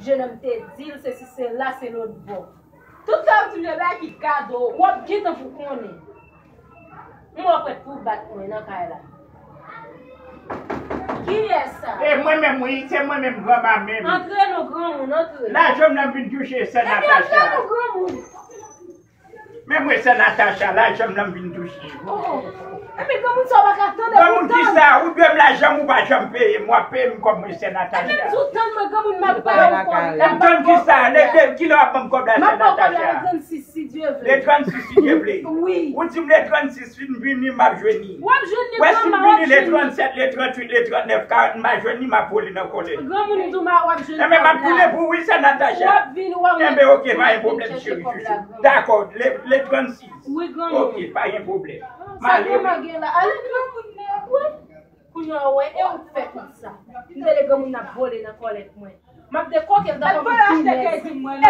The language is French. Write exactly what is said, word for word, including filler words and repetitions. je ne te dis ceci, c'est là, c'est l'autre bon. Tout ça, tu le mets qui cadeau, on va quitter pour qu'on est. Moi, je vais tout battre pour une là. Qui est ça? Et moi-même, oui, c'est moi-même, grand-maman. Entrez nos grands, on entre. Là, je n'ai plus touché cette Natacha. Mais moi, c'est Natacha, là, je n'ai plus touché. Mais comment ça va attendre? Comme on dit ça, ou bien la jambe ou pas jambe, moi, paye comme c'est Natacha. Mais tout le temps, comme on m'a pas parlé. Comme dit ça, les femmes qui leur ont comme la jambe. Mais pourquoi les trente-six, si Dieu veut? Les trente-six, si Dieu veut. Oui. Ou dit les trente-six, si Dieu veut, m'a jeuni. Ouais, jeuni, m'a jeuni. Ouais, si les trente-sept, les trente-huit, les trente-neuf, quarante, m'a jeuni, m'a poli dans le collège. Grand monde, tout m'a jeuni. Mais m'a poli pour oui, c'est Natacha. Mais ok, pas un problème, chérie. D'accord, les trente-six. Oui, grand monde. Ok, pas un problème. Ça vient ma gueule là, allez nous faire pour nous envoyer et on fait comme ça. Nous allons voler dans la collecte. Je vais te croire que dans la collecte.